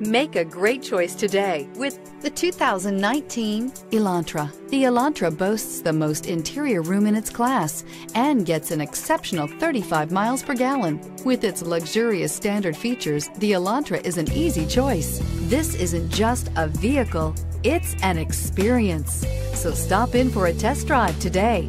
Make a great choice today with the 2019 Elantra. The Elantra boasts the most interior room in its class and gets an exceptional 35 miles per gallon. With its luxurious standard features, the Elantra is an easy choice. This isn't just a vehicle, it's an experience. So stop in for a test drive today.